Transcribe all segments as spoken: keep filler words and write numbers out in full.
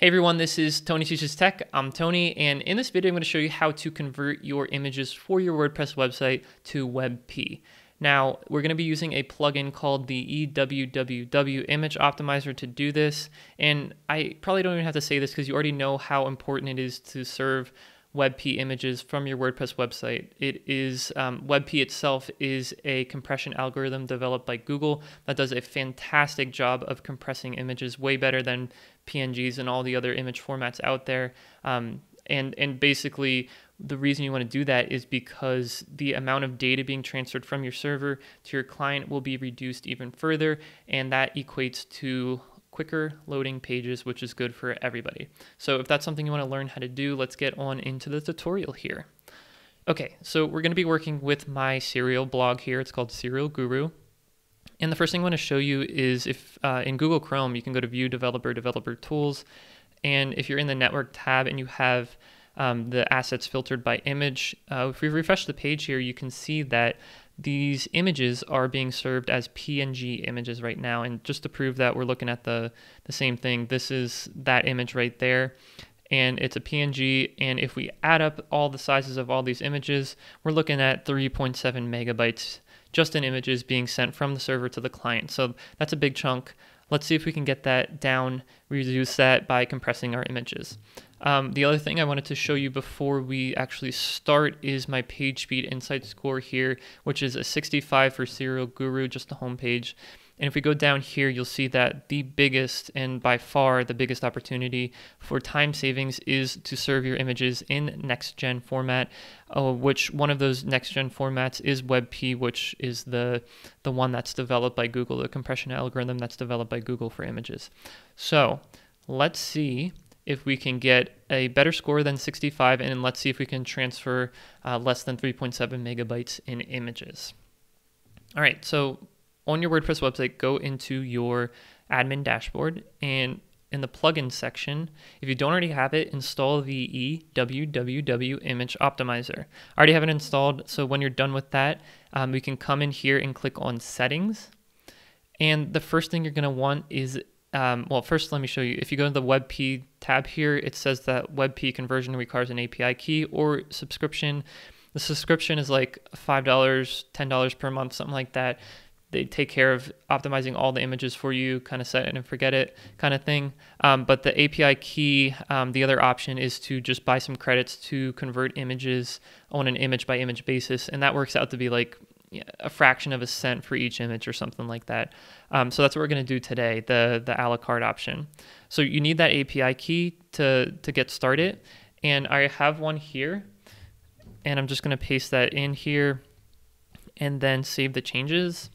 Hey everyone, this is Tony Teaches Tech. I'm Tony, and in this video, I'm going to show you how to convert your images for your WordPress website to WebP. Now, we're going to be using a plugin called the E W W W Image Optimizer to do this, and I probably don't even have to say this because you already know how important it is to serve WebP images from your WordPress website. It is, um, WebP itself is a compression algorithm developed by Google that does a fantastic job of compressing images way better than P N Gs and all the other image formats out there. Um, and, and basically, the reason you want to do that is because the amount of data being transferred from your server to your client will be reduced even further, and that equates to quicker loading pages, which is good for everybody. So if that's something you want to learn how to do, let's get on into the tutorial here. Okay, so we're going to be working with my Serial blog here. It's called Serial Guru. And the first thing I want to show you is if uh, in Google Chrome, you can go to View Developer, Developer Tools. And if you're in the Network tab and you have um, the assets filtered by image, uh, if we refresh the page here, you can see that these images are being served as P N G images right now. And just to prove that, we're looking at the, the same thing. This is that image right there, and it's a P N G. And if we add up all the sizes of all these images, we're looking at three point seven megabytes just in images being sent from the server to the client. So that's a big chunk. Let's see if we can get that down, reduce that by compressing our images. Um, the other thing I wanted to show you before we actually start is my PageSpeed Insights score here, which is a sixty-five for Serial Guru, just the homepage. And if we go down here, you'll see that the biggest and by far the biggest opportunity for time savings is to serve your images in next-gen format, uh, which one of those next-gen formats is WebP, which is the, the one that's developed by Google, the compression algorithm that's developed by Google for images. So let's see if we can get a better score than sixty-five, and let's see if we can transfer uh, less than three point seven megabytes in images. All right, so on your WordPress website, go into your admin dashboard, and in the plugin section, if you don't already have it, install the E W W W Image Optimizer. I already have it installed, so when you're done with that, um, we can come in here and click on Settings. And the first thing you're gonna want is, um, well, first let me show you. If you go to the WebP tab here, it says that WebP conversion requires an A P I key or subscription. The subscription is like five dollars, ten dollars per month, something like that. They take care of optimizing all the images for you, kind of set it and forget it kind of thing. Um, but the A P I key, um, the other option is to just buy some credits to convert images on an image by image basis. And that works out to be like a fraction of a cent for each image or something like that. Um, so that's what we're gonna do today, the, the a la carte option. So you need that A P I key to, to get started. And I have one here, and I'm just gonna paste that in here and then save the changes.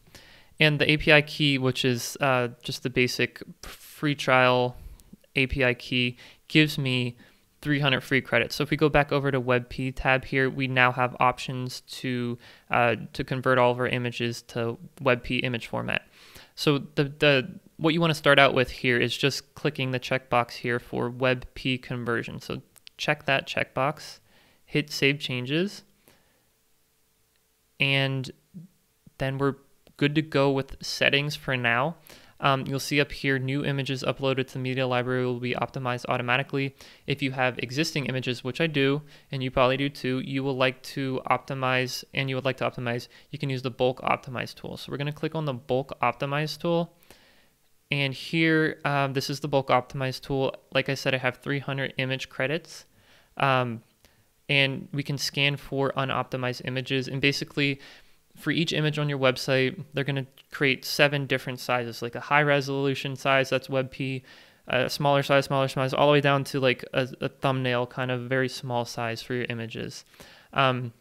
And the A P I key, which is uh, just the basic free trial A P I key, gives me three hundred free credits. So if we go back over to WebP tab here, we now have options to uh, to convert all of our images to WebP image format. So the, the what you want to start out with here is just clicking the checkbox here for WebP conversion. So check that checkbox, hit Save Changes, and then we're good to go with settings for now. Um, you'll see up here, new images uploaded to the media library will be optimized automatically. If you have existing images, which I do, and you probably do too, you will like to optimize, and you would like to optimize, you can use the bulk optimize tool. So we're gonna click on the bulk optimize tool. And here, um, this is the bulk optimize tool. Like I said, I have three hundred image credits. Um, and we can scan for unoptimized images, and basically, for each image on your website, they're going to create seven different sizes, like a high resolution size, that's WebP, a smaller size, smaller size, all the way down to like a, a thumbnail kind of very small size for your images. Um,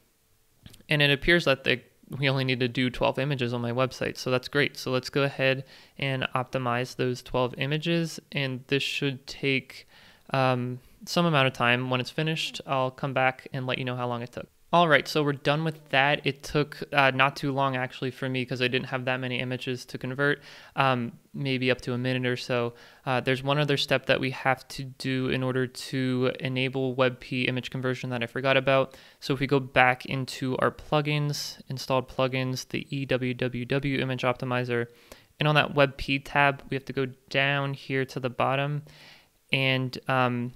and it appears that they, we only need to do twelve images on my website, so that's great. So let's go ahead and optimize those twelve images, and this should take um, some amount of time. When it's finished, I'll come back and let you know how long it took. All right, so we're done with that. It took uh, not too long actually for me because I didn't have that many images to convert, um, maybe up to a minute or so. Uh, there's one other step that we have to do in order to enable WebP image conversion that I forgot about. So if we go back into our plugins, installed plugins, the E W W W Image Optimizer, and on that WebP tab, we have to go down here to the bottom And um,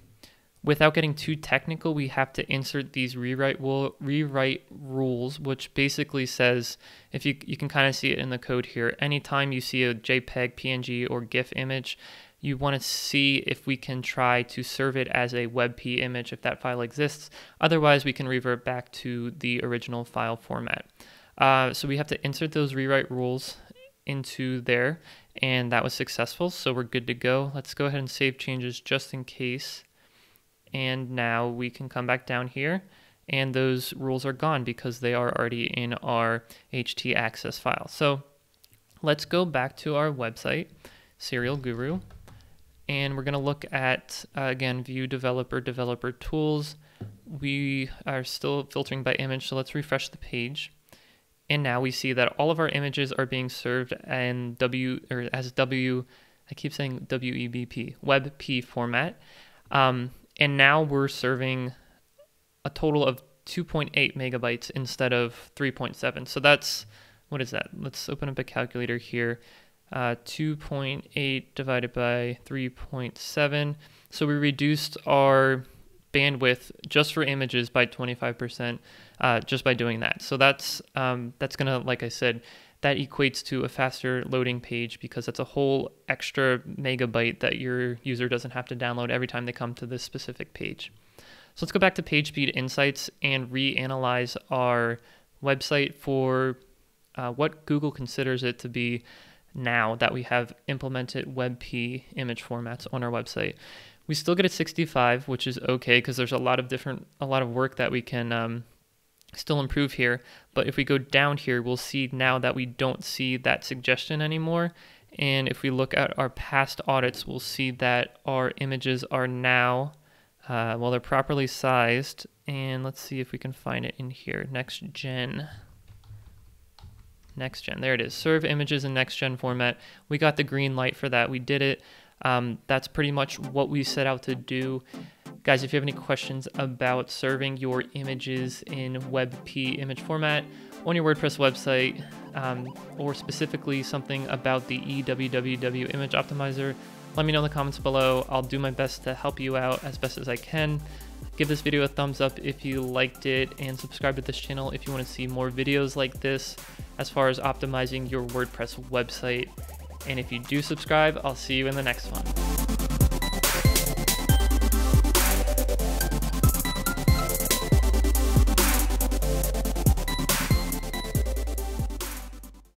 without getting too technical, we have to insert these rewrite rewrite rules, which basically says, if you, you can kind of see it in the code here, anytime you see a JPEG, P N G, or GIF image, you want to see if we can try to serve it as a WebP image if that file exists. Otherwise, we can revert back to the original file format. Uh, so we have to insert those rewrite rules into there, and that was successful, so we're good to go. Let's go ahead and save changes just in case. And now we can come back down here, and those rules are gone because they are already in our H T access file. So let's go back to our website, Serial Guru, and we're going to look at, uh, again, view developer, developer tools. We are still filtering by image, so let's refresh the page. And now we see that all of our images are being served in W or as W, I keep saying W E B P, WebP format. Um, and now we're serving a total of two point eight megabytes instead of three point seven. So that's, what is that? Let's open up a calculator here. Uh, two point eight divided by three point seven. So we reduced our bandwidth just for images by twenty-five percent uh, just by doing that. So that's um, that's gonna, like I said, that equates to a faster loading page because that's a whole extra megabyte that your user doesn't have to download every time they come to this specific page. So let's go back to PageSpeed Insights and reanalyze our website for uh, what Google considers it to be now that we have implemented WebP image formats on our website. We still get a sixty-five, which is okay because there's a lot of different, a lot of work that we can um, still improve here. But if we go down here, we'll see now that we don't see that suggestion anymore. And if we look at our past audits, we'll see that our images are now, uh, well, they're properly sized. And let's see if we can find it in here. Next gen. Next gen. There it is. Serve images in next gen format. We got the green light for that. We did it. Um, that's pretty much what we set out to do. Guys, if you have any questions about serving your images in WebP image format on your WordPress website, um, or specifically something about the E W W W Image Optimizer, let me know in the comments below. I'll do my best to help you out as best as I can. Give this video a thumbs up if you liked it, and subscribe to this channel if you want to see more videos like this as far as optimizing your WordPress website. And if you do subscribe, I'll see you in the next one.